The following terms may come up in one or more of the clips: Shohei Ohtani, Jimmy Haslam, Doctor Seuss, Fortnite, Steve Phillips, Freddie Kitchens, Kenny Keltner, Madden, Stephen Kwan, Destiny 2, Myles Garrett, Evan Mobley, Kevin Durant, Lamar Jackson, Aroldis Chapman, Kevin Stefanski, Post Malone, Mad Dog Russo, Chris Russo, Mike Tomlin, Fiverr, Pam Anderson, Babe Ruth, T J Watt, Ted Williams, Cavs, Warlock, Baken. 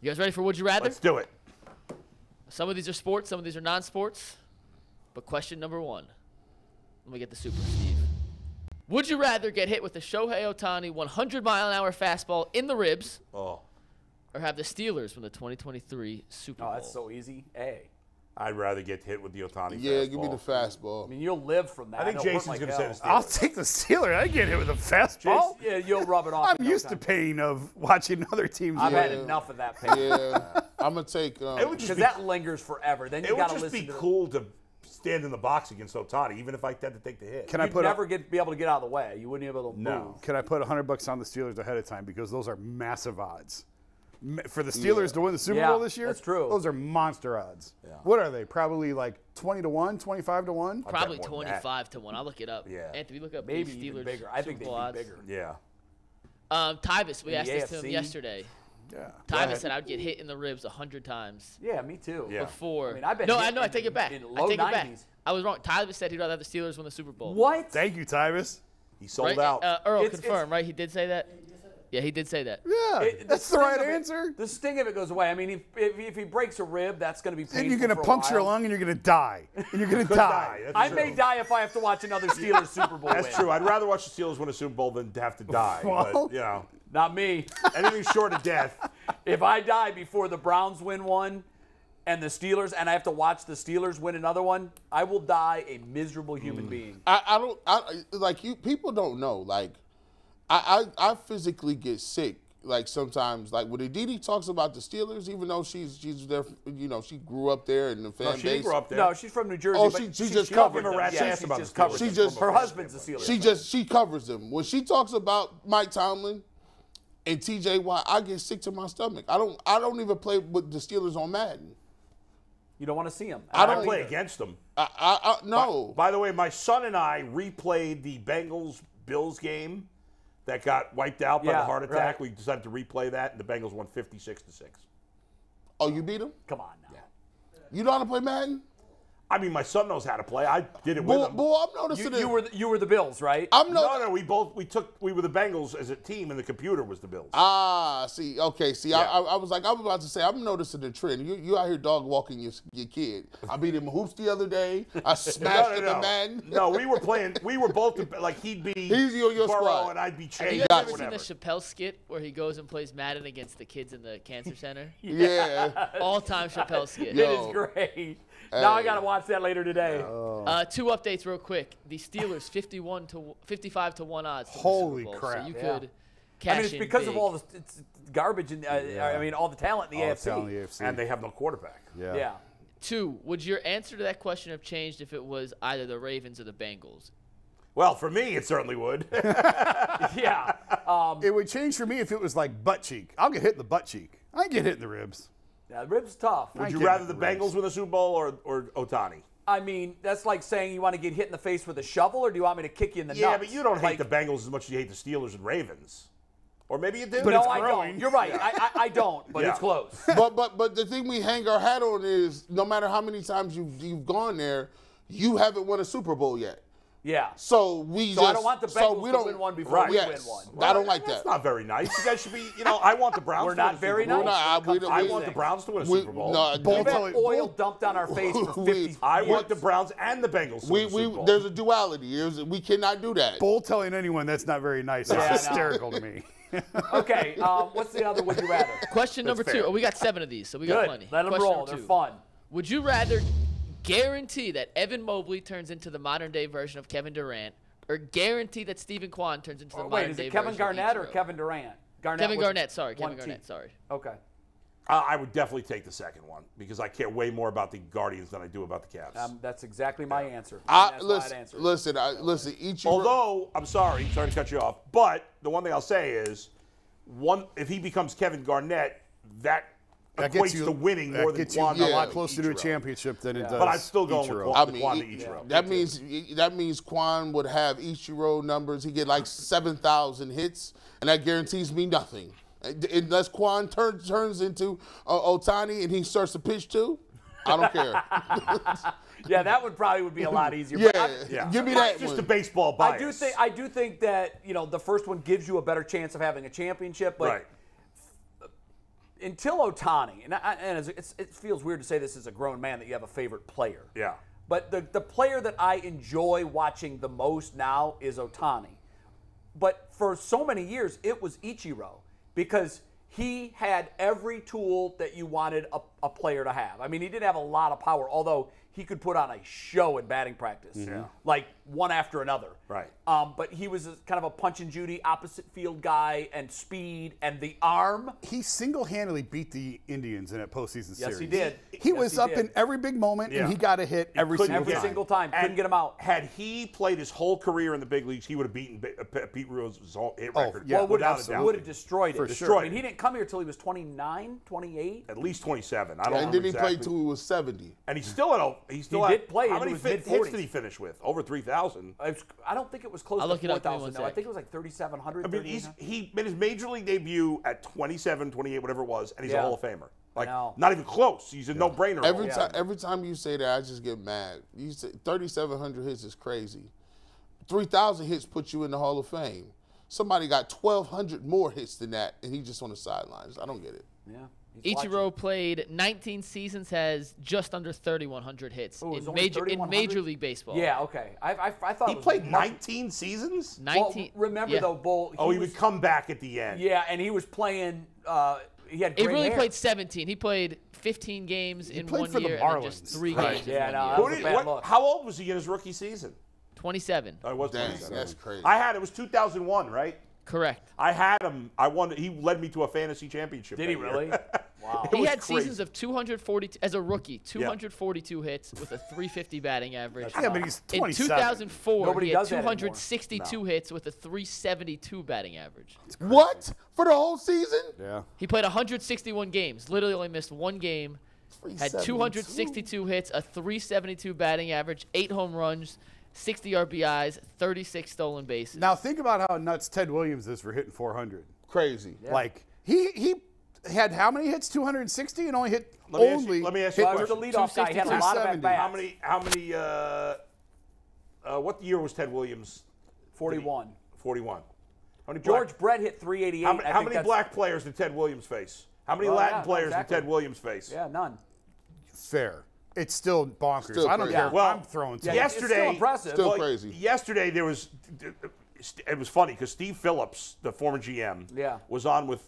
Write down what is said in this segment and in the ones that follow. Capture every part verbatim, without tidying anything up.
You guys ready for Would You Rather? Let's do it. Some of these are sports, some of these are non-sports. But question number one. Let me get the super, Steve. Would you rather get hit with a Shohei Ohtani one hundred mile an hour fastball in the ribs? Oh. Or have the Steelers win the twenty twenty-three Super Bowl? Oh, that's so easy. A. I'd rather get hit with the Ohtani yeah, fastball. Yeah, give me the fastball. I mean, you'll live from that. I think Jason's like going to say the Steelers. I'll take the Steelers. I get hit with a fastball. Jason, yeah, you'll rub it off. I'm used time. to pain of watching other teams. I've yeah. had enough of that pain. Yeah, I'm going to take um, – it would just be, that lingers forever. Then you got to listen to it. It would just be cool to stand in the box against Ohtani, even if I had to take the hit. Can You'd I put never a, get, be able to get out of the way. You wouldn't be able to no. move. Can I put one hundred bucks on the Steelers ahead of time because those are massive odds? For the Steelers yeah. to win the Super yeah, Bowl this year? That's true. Those are monster odds. Yeah. What are they? Probably like twenty to one, twenty-five to one? Probably twenty-five to one. I'll look it up. Yeah. Anthony, look up maybe the Steelers bigger. I think they'd be bigger. Yeah. Um, Tyvus, we in asked this to him yesterday. Yeah. Tyvus said I would get hit in the ribs one hundred times. Yeah, me too. Yeah. Before. I mean, I've been No, I know I take it back. In low I take nineties. It back. I was wrong. Tyvus said he'd rather have the Steelers win the Super Bowl. What? Thank you, Tyvus. He sold right? out. Uh, Earl, it's, confirm, it's, right? He did say that? Yeah, he did say that. Yeah, it, that's the, the right answer. It, the sting of it goes away. I mean, if, if, if he breaks a rib, that's going to be painful. And you're going to puncture a lung and you're going to die. And you're going to die. die. I true. may die if I have to watch another Steelers Super Bowl That's win. true. I'd rather watch the Steelers win a Super Bowl than have to die. Well, but, you know, not me. Anything short of death. If I die before the Browns win one and the Steelers, and I have to watch the Steelers win another one, I will die a miserable human mm. being. I, I don't, I, like, you, people don't know, like, I, I I physically get sick, like, sometimes. Like, when Aditi talks about the Steelers, even though she's she's there, you know, she grew up there in the fan no, she base. She grew up there. No, she's from New Jersey. Oh, she, she, she just she covered them. Yeah, she about just covers she just, her husband's a Steelers. She just she covers them. When she talks about Mike Tomlin and T J Watt, I get sick to my stomach. I don't I don't even play with the Steelers on Madden. You don't want to see them. I, I don't, don't play either. against them. I, I, I no. By, by the way, my son and I replayed the Bengals Bills game that got wiped out by yeah, the heart attack. Right. We decided to replay that, and the Bengals won fifty-six to six. Oh, you beat them? Come on now. Yeah. You know how to play Madden? I mean, my son knows how to play. I did it bull, with him. Bull, I'm noticing you, you were the, you were the Bills, right? I'm no, no. We both we took we were the Bengals as a team, and the computer was the Bills. Ah, see, okay, see, yeah. I, I was like, I was about to say, I'm noticing the trend. You you out here dog walking your your kid. I beat him hoops the other day. I smashed no, no, him no. in Madden. No, we were playing. We were both the, like he'd be he's your, your Burrow squad, and I'd be Chase. Have you guys ever whatever. seen the Chappelle skit where he goes and plays Madden against the kids in the cancer center? yeah, yeah. all time Chappelle skit. It is great. Hey. Now I gotta watch that later today. Oh. Uh, two updates real quick. The Steelers fifty-one to fifty-five to one odds. To Holy the Super Bowl, crap! So you yeah. could cash I mean, it's because in of all the it's garbage and uh, yeah. I mean all the talent in the, all A F C. The talent in the A F C, and they have no quarterback. Yeah. yeah. Two. Would your answer to that question have changed if it was either the Ravens or the Bengals? Well, for me, it certainly would. yeah. Um, it would change for me if it was like butt cheek. I'll get hit in the butt cheek. I get hit in the ribs. Now, the ribs tough. Would you rather the Bengals win a Super Bowl or, or Ohtani? I mean, that's like saying you want to get hit in the face with a shovel, or do you want me to kick you in the nuts? Yeah, but you don't hate the Bengals as much as you hate the Steelers and Ravens. Or maybe you do. No, I don't. You're right. I, I, I don't, but yeah. it's close. But but but the thing we hang our hat on is no matter how many times you've, you've gone there, you haven't won a Super Bowl yet. Yeah. So we so just. I don't want the Bengals so we don't, to win one before right. we yes. win one. Right. I don't like That's that. That's not very nice. You guys should be. You know, I want the Browns. We're to win not very nice. We're not, I, we I want the Browns to win a we, Super Bowl. No, We've had oil we, dumped on our face for fifty years. I want the Browns and the Bengals. To we, win we, Super Bowl. There's a duality. There's, we cannot do that. Bull telling anyone that's not very nice yeah, is hysterical no. to me. Okay. Um, what's the other? Would you rather? Question that's number fair. two. Oh, we got seven of these, so we Good. got plenty. Let them Question roll. They're fun. Would you rather guarantee that Evan Mobley turns into the modern-day version of Kevin Durant, or guarantee that Stephen Kwan turns into the oh, modern-day version of Ichiro? Wait, is it Kevin Garnett or Kevin Durant? Garnett Kevin Garnett, sorry. Kevin Garnett, sorry. Okay. Uh, I would definitely take the second one because I care way more about the Guardians than I do about the Cavs. Um, that's exactly my yeah. answer. I, that's listen, answer. Listen, I, listen. Ichiro. Although, I'm sorry, sorry to cut you off, but the one thing I'll say is, one, if he becomes Kevin Garnett, that – That equates gets you to winning more than Kwan. Yeah. A lot closer to a championship than yeah. it does. But I'm still going Ichiro. with Kwan, I mean, Kwan to Ichiro. Yeah. That means that means Kwan would have Ichiro numbers. He get like seven thousand hits, and that guarantees me nothing unless Kwan turns turns into uh, Ohtani and he starts to pitch too. I don't care. yeah, that would probably would be a lot easier. yeah, I, yeah, give me that. It's just one. a baseball bias. I do think I do think that you know the first one gives you a better chance of having a championship, but. Right. until Ohtani, and, I, and it's, it feels weird to say this as a grown man that you have a favorite player. Yeah. But the, the player that I enjoy watching the most now is Ohtani. But for so many years, it was Ichiro because he had every tool that you wanted a, a player to have. I mean, he didn't have a lot of power, although he could put on a show in batting practice, yeah. like one after another. Right. Um, but he was a, kind of a Punch and Judy opposite field guy, and speed and the arm. He single-handedly beat the Indians in a postseason series. Yes, he did. He yes, was he up did. in every big moment, yeah. and he got a hit every single every time. Every single time. Couldn't and get him out. Had he played his whole career in the big leagues, he would have beaten Pete Rue's hit record. Oh, yeah. Well, would have destroyed it. For sure. Destroyed. I mean, he didn't come here until he was twenty-nine, twenty-eight. At least twenty-seven. I don't yeah, know And then exactly. he played until he was seventy. And he's still at a... He, still he had, did play. How many hits did he finish with? Over three thousand. I, I don't think it was close I'll to four thousand. No, I think it was like thirty-seven hundred. I mean, he's, he made his major league debut at twenty-seven, twenty-eight, whatever it was, and he's yeah. a Hall of Famer. Like, not even close. He's a yeah. no-brainer. Every, yeah. every time you say that, I just get mad. You say thirty-seven hundred hits is crazy. three thousand hits put you in the Hall of Fame. Somebody got twelve hundred more hits than that, and he's just on the sidelines. I don't get it. Yeah. He's Ichiro watching. Played nineteen seasons, has just under thirty-one hundred hits Ooh, in major in Major League Baseball. Yeah, okay. I, I, I thought he it was played nineteen seasons. nineteen. Well, remember yeah. though, Bull. He oh, he was, would come back at the end. Yeah, and he was playing. Uh, he had. He really hair. played seventeen. He played fifteen games he in one year, the and just three right. games. Yeah, in no, one year. That was a bad look. How old was he in his rookie season? twenty-seven. Oh, it was twenty-seven. That's crazy. I had it was two thousand one, right? Correct. I had him. I won. He led me to a fantasy championship. Did he really? Wow. He had crazy. seasons of two hundred forty-two as a rookie, two hundred forty-two yeah. hits with a three fifty batting average. Yeah, but he's twenty-seven. In two thousand four, Nobody he had two hundred sixty-two no. hits with a three seventy-two batting average. What? For the whole season? Yeah. He played one hundred sixty-one games. Literally only missed one game. Had two hundred sixty-two hits, a three seventy-two batting average, eight home runs, sixty R B Is, thirty-six stolen bases. Now think about how nuts Ted Williams is for hitting four hundred. Crazy. Yeah. Like he he had how many hits? two hundred sixty and only hit let me only. You, let me ask you a question. The leadoff guy had a lot of bats. How many? How many? Uh, uh, what year was Ted Williams? forty-one. forty-one. How many George black, Brett hit three eighty-eight. How many, how many black players did Ted Williams face? How many well, Latin yeah, players exactly. did Ted Williams face? Yeah, none. Fair. It's still bonkers. Still I don't care. Yeah. Well, I'm throwing. Yeah, yesterday, it's still impressive. Still well, crazy. Yesterday there was, it was funny because Steve Phillips, the former G M, yeah. was on with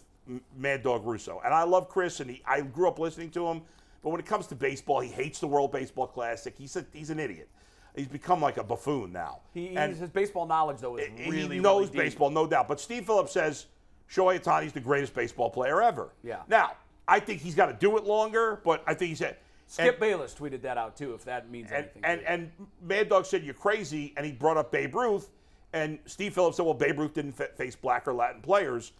Mad Dog Russo, and I love Chris, and he, I grew up listening to him. But when it comes to baseball, he hates the World Baseball Classic. He's a, he's an idiot. He's become like a buffoon now. He, and his baseball knowledge though is really really deep. He knows baseball, no doubt. But Steve Phillips says Shohei Ohtani's the greatest baseball player ever. Yeah. Now I think he's got to do it longer, but I think he's at. Skip and, Bayless tweeted that out, too, if that means and, anything. And, and Mad Dog said, you're crazy, and he brought up Babe Ruth, and Steve Phillips said, well, Babe Ruth didn't fa face black or Latin players.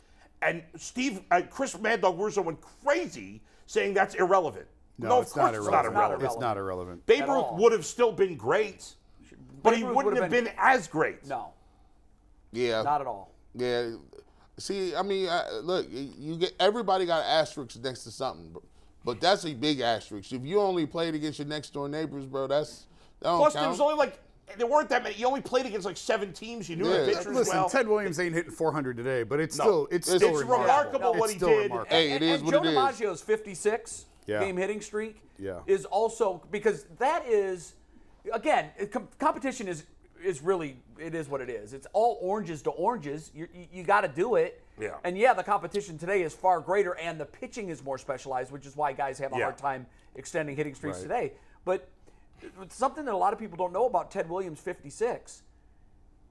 And Steve, uh, Chris Mad Dog Russo went crazy saying that's irrelevant. No, no it's, not irrelevant. it's not irrelevant. It's not irrelevant. Babe At Ruth all. would have still been great, but Babe he Ruth wouldn't have been, been as great. No. Yeah. Not at all. Yeah. See, I mean, I, look, you get everybody got asterisks next to something, but But that's a big asterisk. If you only played against your next door neighbors, bro, that's that don't Plus, count. There was only like there weren't that many. You only played against like seven teams. You knew yeah. the pitchers Listen, well. Ted Williams ain't hitting four hundred today, but it's no. still it's, it's still remarkable, remarkable what it's he still did. Remarkable. Hey, it and, is and what Joe it is. Joe DiMaggio's fifty-six yeah. game hitting streak yeah. is also because that is again com competition is is really it is what it is. It's all oranges to oranges. You you, you got to do it. Yeah. And, yeah, the competition today is far greater, and the pitching is more specialized, which is why guys have a yeah. hard time extending hitting streaks right. today. But something that a lot of people don't know about Ted Williams' fifty-six,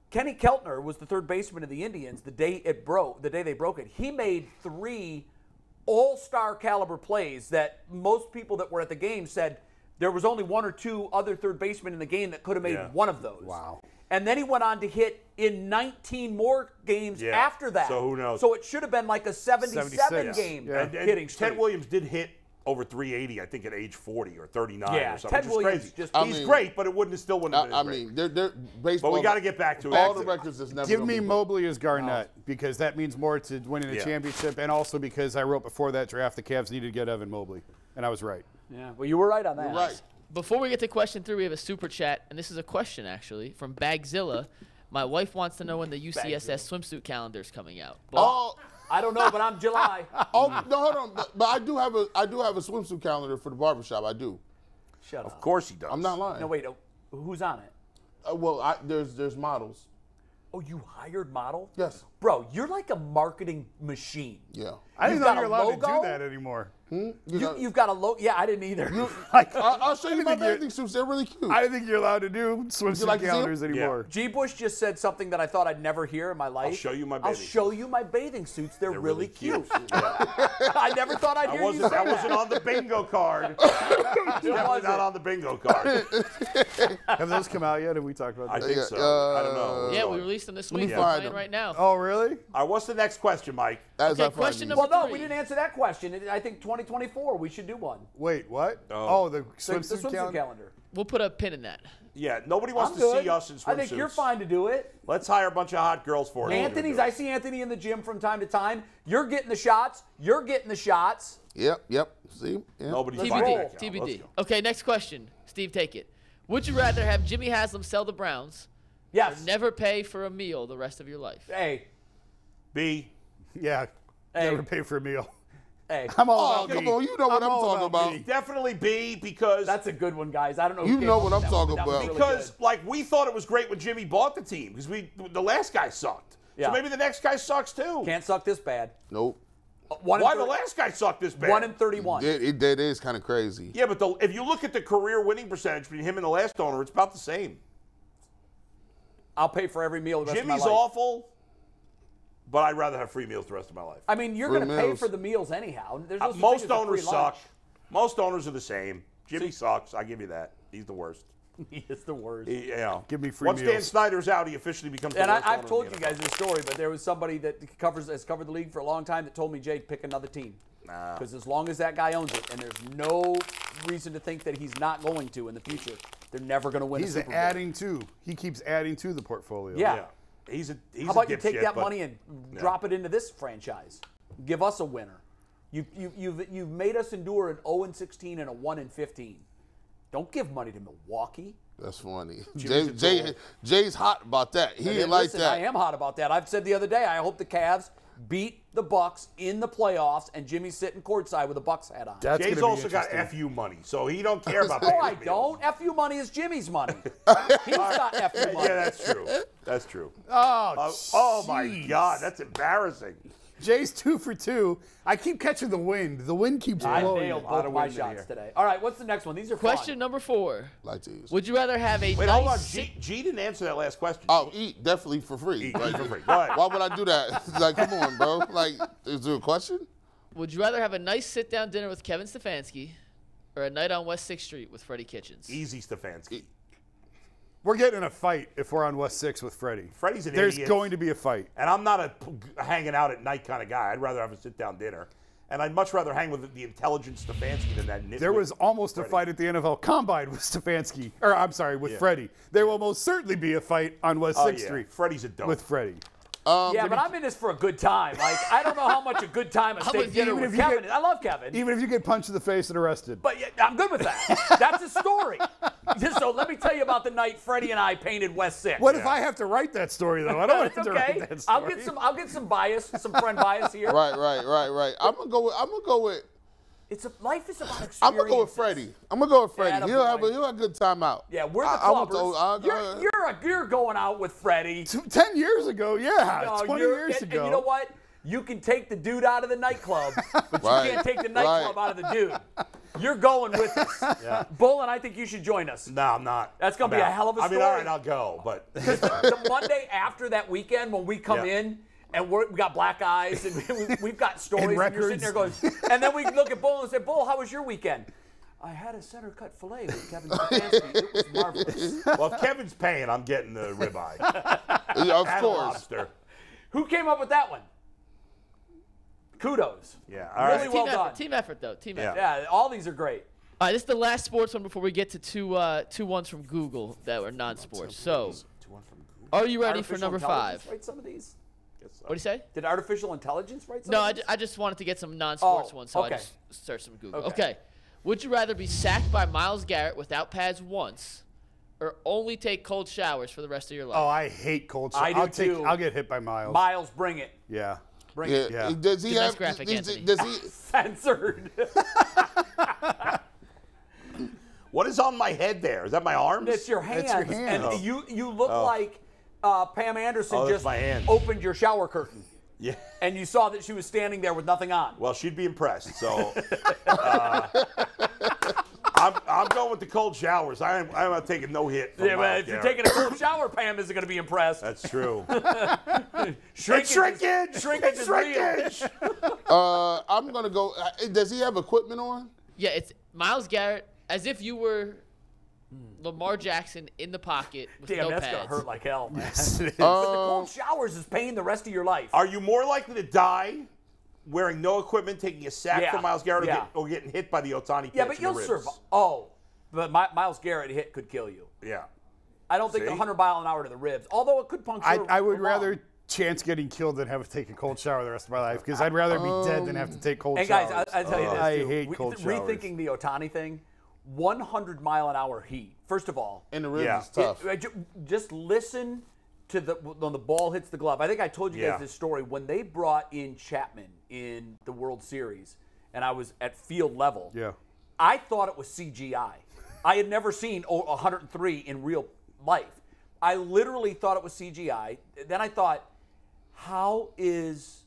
Kenny Keltner was the third baseman of the Indians the day it broke. The day they broke it, he made three all-star caliber plays that most people that were at the game said there was only one or two other third basemen in the game that could have made yeah. one of those. Wow. And then he went on to hit in nineteen more games yeah. after that. So who knows? So it should have been like a seventy-seven game yeah. and, and hitting streak. Ted Williams did hit over three eighty, I think, at age forty or thirty-nine yeah. or something. Ted Williams crazy. Just I he's mean, great, but it wouldn't still wouldn't have been. I mean, they're, they're baseball. But we got to get back to all it. the records. That's never give me be Mobley as Garnett no. because that means more to winning a yeah. championship, and also because I wrote before that draft the Cavs needed to get Evan Mobley, and I was right. Yeah, well, you were right on that. You're right. Before we get to question three, we have a super chat, and this is a question, actually, from Bagzilla. My wife wants to know when the U C S S swimsuit calendar is coming out. But oh, I don't know, but I'm July. Oh no, hold on. But, but I do have a I do have a swimsuit calendar for the barbershop. I do. Shut up. Of course he does. I'm not lying. No wait, oh, who's on it? Uh, well, I, there's there's models. Oh, you hired model? Yes. Bro, you're like a marketing machine. Yeah. I didn't know you're allowed to do that anymore. Hmm? You you, you've got a logo. Yeah, I didn't either. Like, I, I'll show you my bathing suits. They're really cute. I didn't think you're allowed to do swimsuit like calendars anymore. Yeah. G. Bush just said something that I thought I'd never hear in my life. I'll show you my bathing suits. I'll show you my bathing suits. They're, They're really, really cute. cute. Yeah. I never thought I'd hear I wasn't, you say I that. wasn't on the bingo card. Definitely not on the bingo card. Have those come out yet? Have we talked about that? I think so. Uh, I don't know. Yeah, we released them this week. They're playing right now. Oh, really? All right, what's the next question, Mike? That okay, question number Well, no, three. we didn't answer that question. I think twenty twenty-four, we should do one. Wait, what? Oh, oh the swimsuit, the, the swimsuit calendar? calendar. We'll put a pin in that. Yeah, nobody wants I'm to good. see us in swimsuits. I think you're fine to do it. Let's hire a bunch of hot girls for it. Anthony's, I see Anthony in the gym from time to time. You're getting the shots. You're getting the shots. Yep, yep. See? Yep. Nobody's T B D. T B D. Okay, next question. Steve, take it. Would you rather have Jimmy Haslam sell the Browns? Yes. Or never pay for a meal the rest of your life? A. B. Yeah. A. Never pay for a meal. A. I'm all oh, about come B. on, you know what I'm, I'm talking about. B. Definitely B, because that's a good one, guys. I don't know. You know what I'm talking one. about. Because really like we thought it was great when Jimmy bought the team, because we the last guy sucked. Yeah. So maybe the next guy sucks too. Can't suck this bad. Nope. One Why the last guy sucked this bad? one in thirty-one. It, it, that is kind of crazy. Yeah, but the, if you look at the career winning percentage between him and the last owner, it's about the same. I'll pay for every meal the rest Jimmy's of my life. awful, but I'd rather have free meals the rest of my life. I mean, you're going to pay for the meals anyhow. There's uh, most owners suck. Most owners are the same. Jimmy so, sucks. I give you that. He's the worst. He is the worst. He, you know, give me free Once meals. Once Dan Snyder's out, he officially becomes and the worst. And I've told you guys this story, but there was somebody that covers has covered the league for a long time that told me, Jake, pick another team. Nah. Because as long as that guy owns it, and there's no reason to think that he's not going to in the future, they're never going to win. He's a Super adding Bowl. to. He keeps adding to the portfolio. Yeah. yeah. He's a. He's How about a you take shit, that money and no. drop it into this franchise? Give us a winner. You you you've you've made us endure an zero and sixteen and a one and fifteen. Don't give money to Milwaukee. That's funny. Jay, Jay, Jay's hot about that. He didn't like that. I am hot about that. I've said the other day, I hope the Cavs beat the Bucks in the playoffs, and Jimmy's sitting courtside with a Bucks hat on. That's Jay's also got F U money, so he don't care about that. No, I don't. F U money is Jimmy's money. He's not F U money. Yeah, that's true. That's true. Oh, uh, oh my God, that's embarrassing. Jay's two for two. I keep catching the wind. The wind keeps blowing. I nailed both of my shots today. All right, what's the next one? These are question fun. number four. Like to use. Would you rather have a? Wait, nice hold on. G, G didn't answer that last question. Oh, eat definitely for free. Eat, right? eat for free. Go ahead. Why would I do that? Like, come on, bro. Like, is there a question? Would you rather have a nice sit-down dinner with Kevin Stefanski, or a night on West Sixth Street with Freddie Kitchens? Easy, Stefanski. E We're getting in a fight if we're on West sixth with Freddie. Freddie's an There's idiot. There's going to be a fight. And I'm not a hanging out at night kind of guy. I'd rather have a sit-down dinner. And I'd much rather hang with the intelligent Stefanski than that nitwit. There was almost Freddie. a fight at the N F L Combine with Stefanski. Or, I'm sorry, with yeah. Freddie. There will most certainly be a fight on West oh, sixth yeah. Street. Freddie's a dope. With Freddie. Um, yeah, but I'm in this for a good time. Like, I don't know how much a good time a steak dinner with Kevin is. I love Kevin. Even if you get punched in the face and arrested. But yeah, I'm good with that. That's a story. Just so let me tell you about the night Freddie and I painted West sixth. What yeah. if I have to write that story though? I don't want to okay. write that story. I'll get some. I'll get some bias, some friend bias here. Right, right, right, right. I'm gonna go. With, I'm gonna go with. It's a, life is about experience. I'm gonna go with Freddie. I'm gonna go with Freddie. Yeah, he'll, have a, he'll have a good time out. Yeah, we're the clubbers. You're, you're, a, you're going out with Freddie. Ten years ago, yeah. No, Twenty years and, ago. And you know what? You can take the dude out of the nightclub, but right. you can't take the nightclub right. out of the dude. You're going with us. Yeah. Bull, and I think you should join us. No, I'm not. That's gonna I'm be out. a hell of a story. I mean, all right, I'll go, but the, the Monday after that weekend when we come yeah. in. And we're, we got black eyes, and we, we've got stories. And, and you're sitting there going, and then we look at Bull and say, "Bull, how was your weekend?" I had a center cut fillet with Kevin Stefanski. It was marvelous. Well, if Kevin's paying, I'm getting the ribeye. Yeah, of and course. Lobster. Who came up with that one? Kudos. Yeah. All really right. well team done. Effort, team effort, though. Team effort. Yeah. yeah. All these are great. All right. This is the last sports one before we get to two uh, two ones from Google that were non-sports. So, are you ready Artificial for number five? Write some of these. So. What do you say? Did artificial intelligence write something? No, I, I just wanted to get some non-sports oh, ones, so okay. I just searched some Google. Okay. okay. Would you rather be sacked by Myles Garrett without pads once, or only take cold showers for the rest of your life? Oh, I hate cold showers. I do I'll, take, I'll get hit by Myles. Myles, bring it. Yeah. Right. Yeah. yeah. Does he Dude, have? Graphic, does, does he censored? What is on my head there? Is that my arms? It's your hands. That's your hand. And oh. you you look oh. like uh, Pam Anderson oh, just opened your shower curtain. Yeah. And you saw that she was standing there with nothing on. Well, she'd be impressed. So. uh, I'm, I'm going with the cold showers. I am, I'm not taking no hit. Yeah, but if Garrett. You're taking a cold shower, Pam isn't going to be impressed. That's true. shrinkage, shrinkage, is, shrinkage, is shrinkage. uh, I'm going to go. Uh, does he have equipment on? Yeah, it's Myles Garrett. As if you were Lamar Jackson in the pocket with Damn, no that's pads. Gonna hurt like hell. Man. Yes, it is. Um, but the cold showers is pain the rest of your life. Are you more likely to die? Wearing no equipment, taking a sack yeah, from Myles Garrett, yeah. or, get, or getting hit by the Ohtani catch. Yeah, but you'll survive. Oh, but My, Myles Garrett hit could kill you. Yeah, I don't See? think the one hundred mile an hour to the ribs, although it could puncture. I, I would rather chance getting killed than have to take a cold shower the rest of my life, because I'd rather um, be dead than have to take cold. And guys, showers. I, I tell you this, I dude, hate we, cold showers. Rethinking the Ohtani thing, one hundred mile an hour heat. First of all, in the ribs yeah. is tough. It, just listen to the when the ball hits the glove. I think I told you yeah. guys this story when they brought in Chapman in the World Series, and I was at field level. Yeah, I thought it was C G I. I had never seen one hundred three in real life. I literally thought it was C G I. Then I thought, how is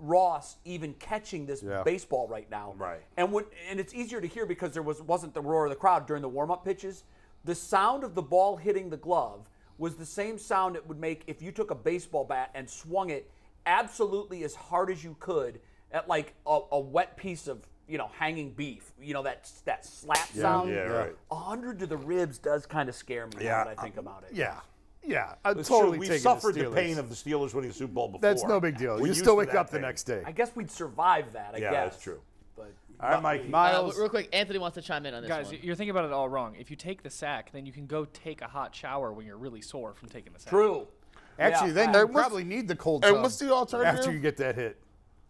Ross even catching this yeah. baseball right now? Right. And when, and it's easier to hear because there was wasn't the roar of the crowd during the warm-up pitches. The sound of the ball hitting the glove was the same sound it would make if you took a baseball bat and swung it absolutely as hard as you could at like a, a wet piece of, you know, hanging beef, you know, that that slap yeah, sound. Yeah, right. one hundred to the ribs does kind of scare me yeah, when I think um, about it. Yeah, yeah. I totally we suffered the, the pain of the Steelers winning the Super Bowl before. That's no big deal. We're you still wake up pain. the next day. I guess we'd survive that, I yeah, guess. Yeah, that's true. But all right, Mike. Myles. Uh, real quick, Anthony wants to chime in on this Guys, one. You're thinking about it all wrong. If you take the sack, then you can go take a hot shower when you're really sore from taking the sack. True. Actually, yeah, then I, you probably need the cold shower. And what's the alternative? After you get that hit.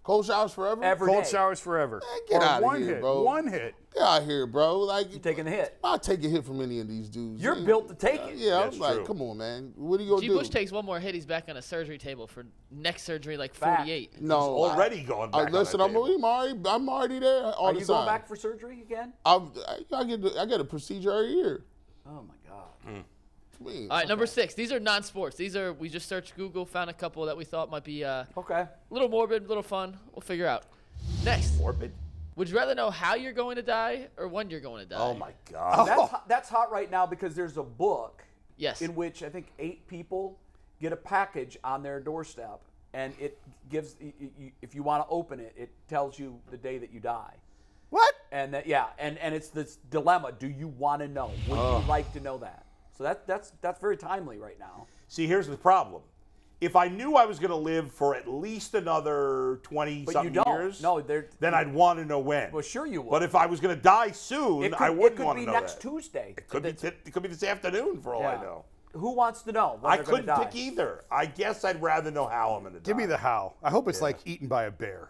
Cold showers forever? Every cold day. showers forever. Man, get or out one of here, hit, bro. One hit. Get out of here, bro. Like, you're taking a hit. I'll take a hit from any of these dudes. You're man. built to take uh, it. Yeah, I was like, true. come on, man. What are you going to do? G. Bush takes one more hit, he's back on a surgery table for neck surgery, like forty-eight. Back. No. He's already I, going back I, Listen, on I'm, I'm, already, I'm already there all are the time. Are you going back for surgery again? I'm, I, I, get, I get a procedure every year. Oh, my God. Mm. Please. All right, okay. Number six. These are non-sports. These are, we just searched Google, found a couple that we thought might be uh, okay. a little morbid, a little fun. We'll figure out. Next. Morbid. Would you rather know how you're going to die or when you're going to die? Oh, my God. That's, oh. that's hot right now because there's a book yes. in which I think eight people get a package on their doorstep, and it gives, if you want to open it, it tells you the day that you die. What? And that, yeah, and, and it's this dilemma. Do you want to know? Would oh. you like to know that? So that, that's, that's very timely right now. See, here's the problem. If I knew I was going to live for at least another twenty-something years, no, then I'd want to know when. Well, sure you would. But if I was going to die soon, could, I wouldn't want to know that. It could be next Tuesday. It could be, it could be this afternoon for all yeah. I know. Who wants to know? I couldn't die? pick either. I guess I'd rather know how I'm going to die. Give me the how. I hope it's yeah. like eaten by a bear.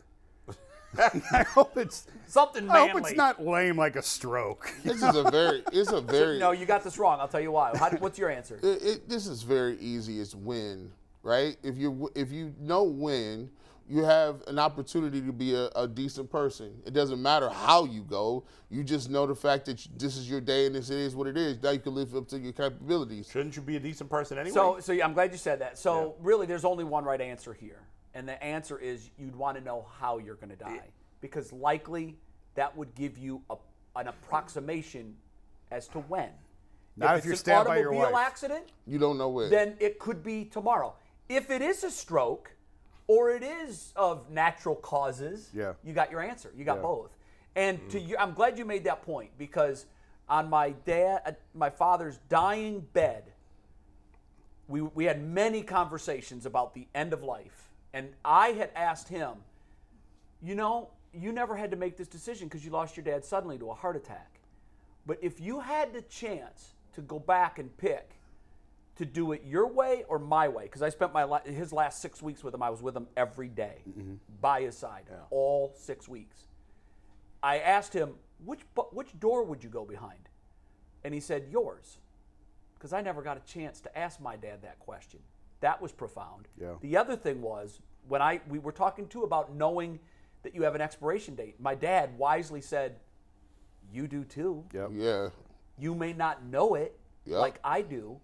I hope it's something manly. I hope it's not lame like a stroke. This is a very, it's a very. No, you got this wrong. I'll tell you why. How, what's your answer? It, it, this is very easy. It's when, right? If you if you know when, you have an opportunity to be a, a decent person. It doesn't matter how you go. You just know the fact that this is your day and this it is what it is. Now you can live up to your capabilities. Shouldn't you be a decent person anyway? So, so yeah, I'm glad you said that. So, yeah. really, there's only one right answer here. And the answer is you'd want to know how you're going to die, because likely that would give you a, an approximation as to when. Not if, if you're stabbed by your wife. If it's an automobile accident, you don't know when. Then it could be tomorrow. If it is a stroke or it is of natural causes, yeah. you got your answer. You got yeah. both. And mm. to you, I'm glad you made that point, because on my dad, my father's dying bed, we, we had many conversations about the end of life. And I had asked him, you know, you never had to make this decision because you lost your dad suddenly to a heart attack. But if you had the chance to go back and pick to do it your way or my way, because I spent my his last six weeks with him, I was with him every day mm-hmm. by his side, yeah. all six weeks. I asked him, which, which door would you go behind? And he said, yours, because I never got a chance to ask my dad that question. That was profound. Yeah. The other thing was, when I we were talking too about knowing that you have an expiration date, my dad wisely said, "You do too. Yep. Yeah. You may not know it yep. like I do."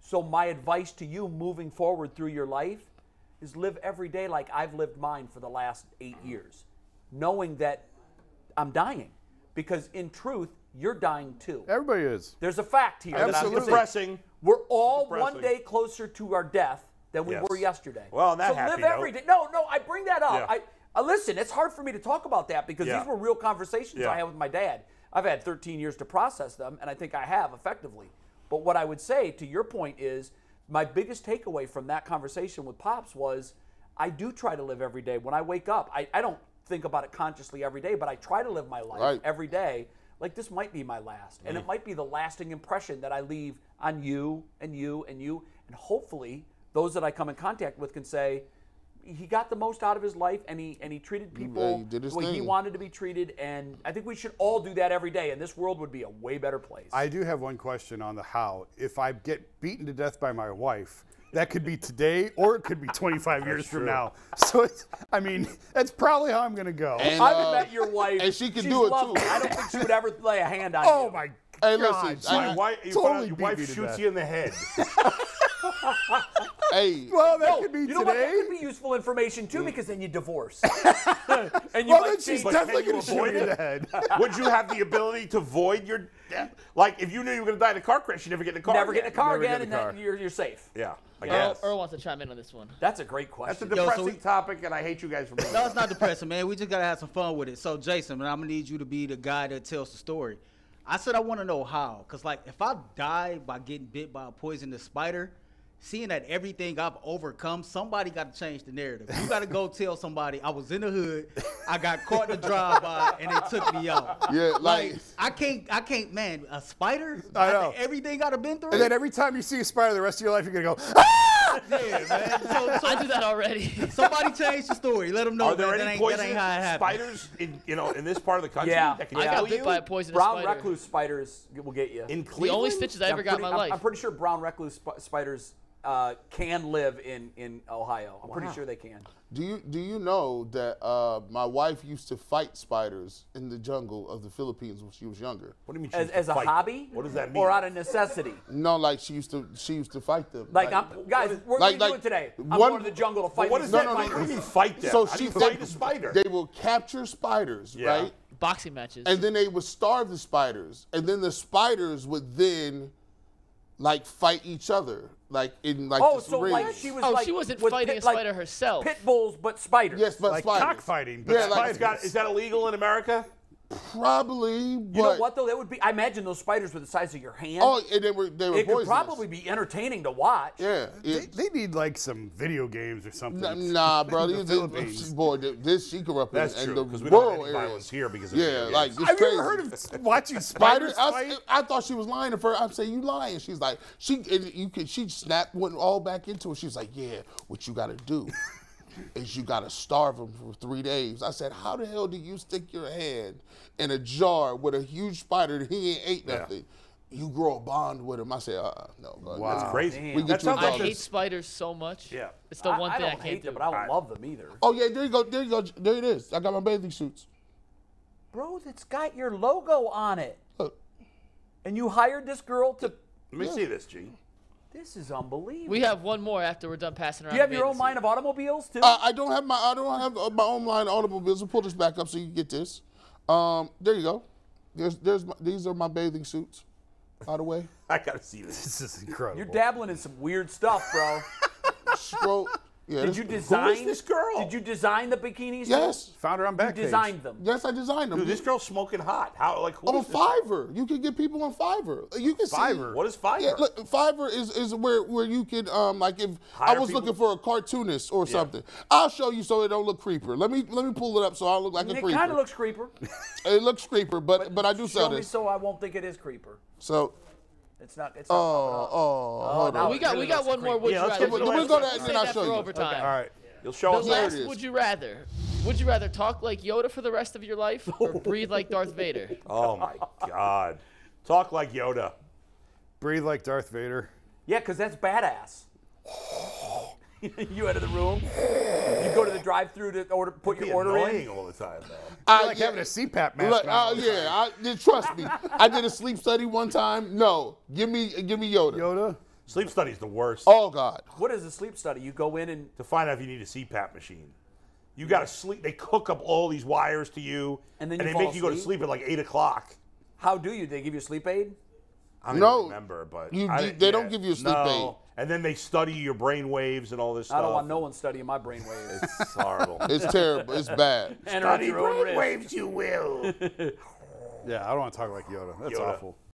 So my advice to you moving forward through your life is live every day like I've lived mine for the last eight years, knowing that I'm dying. Because in truth, you're dying too. Everybody is. There's a fact here. Absolutely. That's depressing. We're all depressing. one day closer to our death than we yes. were yesterday. Well, that so happy live note. every day. No, no, I bring that up. Yeah. I, I listen, it's hard for me to talk about that because yeah. these were real conversations yeah. I had with my dad. I've had thirteen years to process them, and I think I have effectively. But what I would say, to your point, is my biggest takeaway from that conversation with Pops was I do try to live every day. When I wake up, I, I don't think about it consciously every day, but I try to live my life right. every day. Like, this might be my last, and mm. it might be the lasting impression that I leave on you and you and you. And hopefully those that I come in contact with can say, he got the most out of his life, and he and he treated people yeah, he the way thing. he wanted to be treated, and I think we should all do that every day, and this world would be a way better place. I do have one question on the how. If I get beaten to death by my wife, that could be today, or it could be twenty-five years true. from now. So, it's, I mean, that's probably how I'm going to go. And, uh, I haven't met your wife. And she can She's do it, lovely. too. I don't think she would ever lay a hand on oh you. Oh, my hey, God. Listen, my I, wife, totally your wife shoots death. you in the head. Hey. Well, that no, could be you today. You know what? That could be useful information, too, mm. because then you divorce. and you well, then she's definitely going to shoot you in the head. Would you have the ability to void your death? Like, if you knew you were going to die in a car crash, you never get in a car Never again. get in a car never again, and car. then you're, you're safe. Yeah, I guess. Earl wants to chime in on this one. That's a great question. That's a depressing Yo, so we, topic, and I hate you guys for that. No, it's not depressing, man. We just got to have some fun with it. So, Jason, man, I'm going to need you to be the guy that tells the story. I said I want to know how, because, like, if I die by getting bit by a poisonous spider, seeing that everything I've overcome, somebody got to change the narrative. You got to go tell somebody I was in the hood, I got caught in a drive-by, and they took me out. Yeah, like, like I can't, I can't, man. A spider? I know. Everything I've been through. And then every time you see a spider, the rest of your life, you're gonna go. Ah! Yeah, man. So, so I do that already. Somebody change the story. Let them know. Are there man, any poisonous spiders in you know in this part of the country yeah. that can I got bit you? by a poisonous brown spider. Brown recluse spiders will get you. In Cleveland? The only stitches I ever pretty, got in my I'm, life. I'm pretty sure brown recluse sp spiders. Uh, can live in in Ohio. I'm wow. pretty sure they can. Do you do you know that uh, my wife used to fight spiders in the jungle of the Philippines when she was younger? What do you mean? She as as a hobby? What does that mean? Or out of necessity? No, like she used to she used to fight them. Like, like I'm, guys, is, what like, are we like, doing today? I'm one, going to the jungle to fight. What does no, that no, no, no, mean? Fight them. So she fight a spider. They will capture spiders, yeah. right? Boxing matches. And then they would starve the spiders, and then the spiders would then. Like fight each other, like in like oh, this so ring. like she was oh, like, she wasn't was fighting pit, a spider like herself. Pit bulls, but spiders. Yes, but like spiders. Cockfighting, but yeah, spiders. Like got, is that illegal in America? Probably. But you know what though? That would be. I imagine those spiders were the size of your hand. Oh, and they were. They were. It poisonous. Could probably be entertaining to watch. Yeah. It, they, they need like some video games or something. N nah, bro. the this, boy, this she grew up in. That's true. Because we don't have any violence here because of yeah, like it's have crazy. you ever heard of watching spiders? I, fight? I, I thought she was lying at first. I'm saying you lying. She's like she. And you could. She snapped went all back into it. She's like, yeah. What you got to do? is you got to starve them for three days. I said, how the hell do you stick your hand in a jar with a huge spider that he ain't ate nothing? Yeah. You grow a bond with him. I said, uh-uh, no. Bro, wow. That's crazy. We get that I hate this. spiders so much. Yeah. It's the I, one I thing I can't hate do. Them, but I don't I, love them either. Oh, yeah, there you go. There you go. There it is. I got my bathing suits. Bro, that's got your logo on it. Look. And you hired this girl to... Let me yeah. see this, G. This is unbelievable. We have one more after we're done passing around. Do you have your own line of automobiles too? Uh, I don't have my I don't have my own line of automobiles. We'll pull this back up so you can get this. Um, there you go. There's there's my, these are my bathing suits. By the way, I gotta see this. This is incredible. You're dabbling in some weird stuff, bro. Scroll. Yeah, did you design who is this girl? Did you design the bikinis? Yes, found her on Backpage. You designed them. Yes, I designed them. Dude, this girl's smoking hot. How like who? On Fiverr, you can get people on Fiverr. You can Fiverr. See. What is Fiverr? Yeah, look, Fiverr is is where where you can um like if Hire I was people? looking for a cartoonist or yeah. something. I'll show you so it don't look creeper. Let me let me pull it up so I look like and a it creeper. It kind of looks creeper. It looks creeper, but but, but I do sell this. Show me so I won't think it is creeper. So. It's not. It's not. Oh, oh, oh no, we got really we got one more. Would yeah, you rather? We'll go, go to that and then I'll show you. Overtime. Okay. All right. Yeah. You'll show the us last, there it is. Would you rather? Would you rather talk like Yoda for the rest of your life or breathe like Darth Vader? Oh my God! Talk like Yoda. Breathe like Darth Vader. Yeah, because that's badass. You out of the room. You go to the drive-through to order, put your order in. All the time, though. I, like yeah, having a C PAP mask. Look, uh, yeah, I, trust me. I did a sleep study one time. No, give me, give me Yoda. Yoda. Sleep study's the worst. Oh God. What is a sleep study? You go in and to find out if you need a C PAP machine. You got to sleep. They cook up all these wires to you, and then and you they make asleep? you go to sleep at like eight o'clock. How do you? They give you a sleep aid? I don't no, remember, but you, I, they yeah, don't give you a sleep no. aid. And then they study your brain waves and all this stuff. I don't want no one studying my brain waves. It's horrible. It's terrible. It's bad. And study brain waves, you will. Yeah, I don't want to talk like Yoda. That's Yoda. awful.